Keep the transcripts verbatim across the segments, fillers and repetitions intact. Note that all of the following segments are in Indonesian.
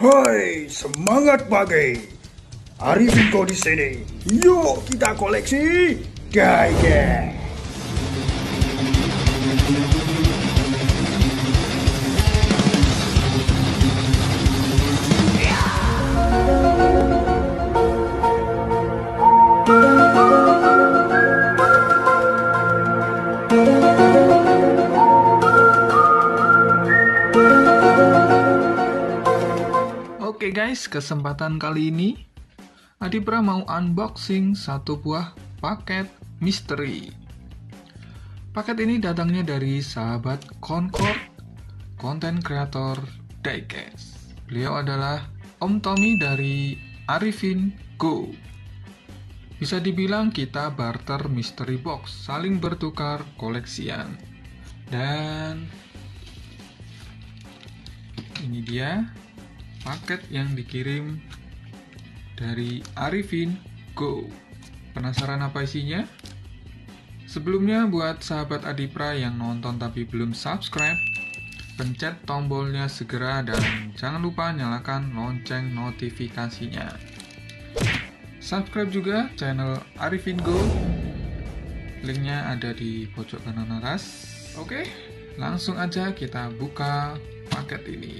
Hai, semangat pagi. Arivin Go di sini. Yuk kita koleksi daycast. Oke guys, kesempatan kali ini Adipra mau unboxing satu buah paket misteri. Paket ini datangnya dari sahabat Concord, konten kreator daycast. Beliau adalah Om Tommy dari Arivin Go. Bisa dibilang kita barter mystery box, saling bertukar koleksian. Dan ini dia paket yang dikirim dari Arivin Go. Penasaran apa isinya? Sebelumnya buat sahabat Adipra yang nonton tapi belum subscribe, pencet tombolnya segera dan jangan lupa nyalakan lonceng notifikasinya. Subscribe juga channel Arivin Go. Linknya ada di pojok kanan atas. Oke, langsung aja kita buka paket ini.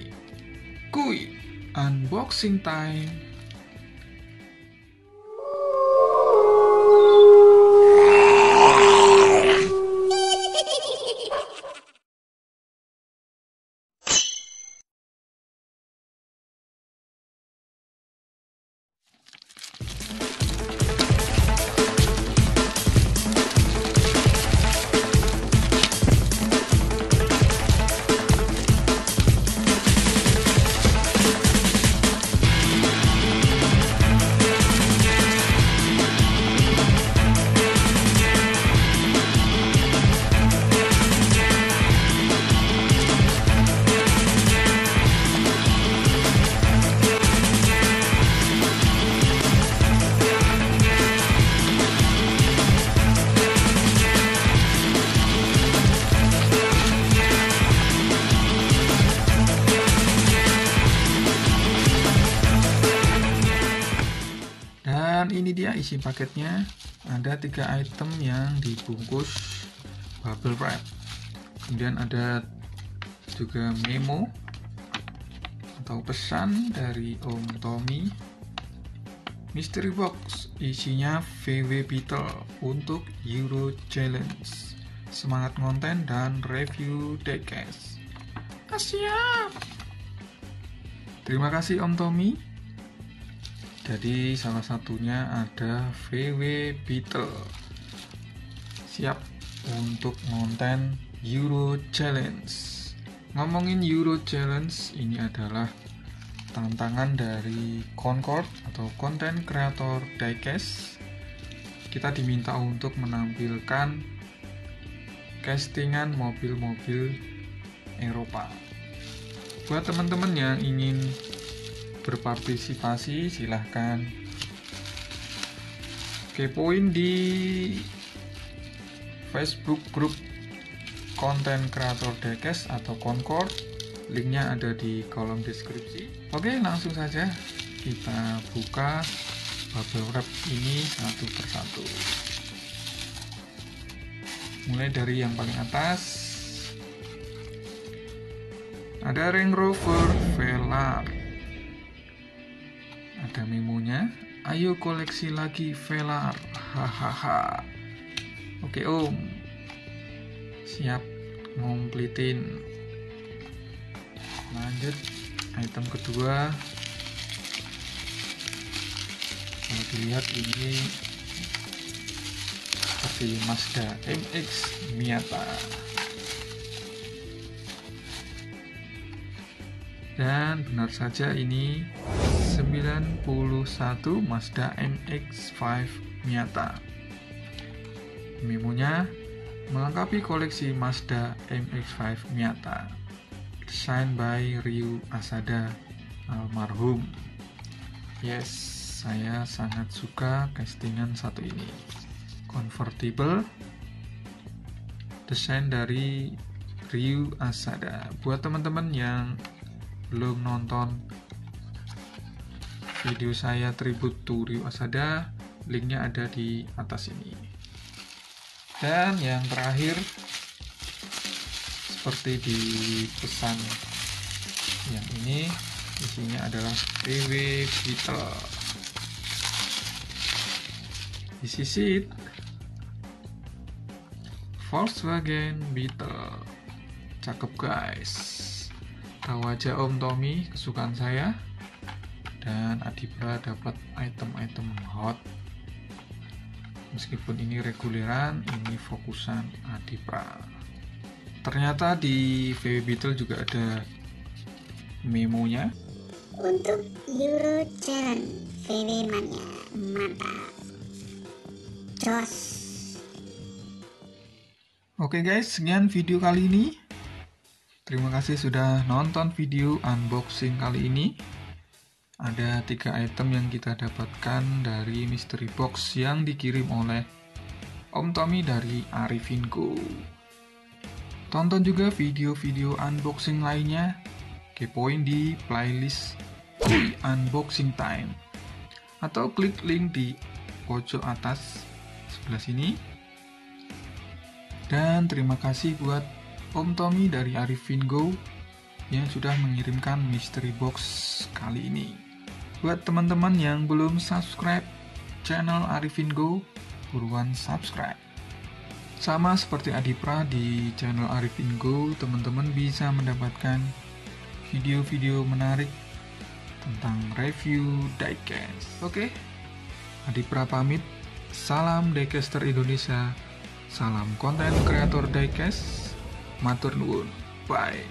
Kuy! Unboxing time. Dan ini dia isi paketnya, ada tiga item yang dibungkus bubble wrap, kemudian ada juga memo atau pesan dari Om Tommy. Mystery box isinya V W Beetle untuk Euro Challenge, semangat konten dan review daycast. Siap, terima kasih Om Tommy. Jadi salah satunya ada V W Beetle, siap untuk konten Euro Challenge. Ngomongin Euro Challenge, ini adalah tantangan dari Concord atau konten kreator daycast. Kita diminta untuk menampilkan castingan mobil-mobil Eropa. Buat teman-teman yang ingin berpartisipasi, silahkan kepoin di Facebook grup konten kreator daycast atau Concord, linknya ada di kolom deskripsi. Oke, langsung saja kita buka bubble wrap ini satu persatu, mulai dari yang paling atas. Ada Range Rover Velar, ada memonya, ayo koleksi lagi Velar, hahaha. Oke Om, siap ngomplitin. Lanjut item kedua. Kalau dilihat ini seperti Mazda M X Miata. Dan benar saja ini sembilan puluh satu Mazda M X five Miata. Memonya, melengkapi koleksi Mazda M X five Miata, designed by Ryu Asada almarhum. Yes, saya sangat suka castingan satu ini. Convertible, desain dari Ryu Asada. Buat teman-teman yang belum nonton video saya tribute to Ryu Asada, linknya ada di atas ini. Dan yang terakhir, seperti di pesan yang ini, isinya adalah Volkswagen Beetle. This is it, Volkswagen Beetle. Cakep guys. Tahu aja Om Tommy, kesukaan saya. Dan Adipra dapat item-item hot. Meskipun ini reguleran, ini fokusan Adipra. Ternyata di V W Beetle juga ada memonya. Untuk Euro Challenge V W Mania, mantap. Jos. Oke guys, sekian video kali ini. Terima kasih sudah nonton video unboxing kali ini. Ada tiga item yang kita dapatkan dari mystery box yang dikirim oleh Om Tommy dari Arivin Go. Tonton juga video-video unboxing lainnya. Kepoin di playlist di Unboxing Time. Atau klik link di pojok atas sebelah sini. Dan terima kasih buat Om Tommy dari Arivin Go yang sudah mengirimkan mystery box kali ini. Buat teman-teman yang belum subscribe channel Arivin Go, buruan subscribe. Sama seperti Adipra, di channel Arivin Go teman-teman bisa mendapatkan video-video menarik tentang review diecast. Oke, Adipra pamit. Salam diecaster Indonesia. Salam konten kreator diecast. Matur nuwun. Bye.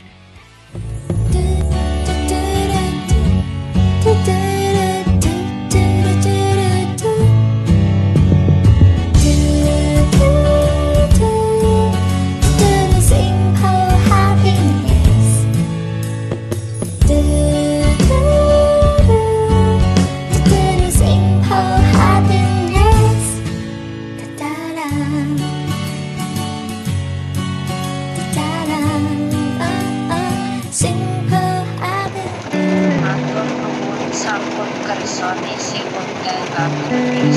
Sampun kersane sing wonten kabeh.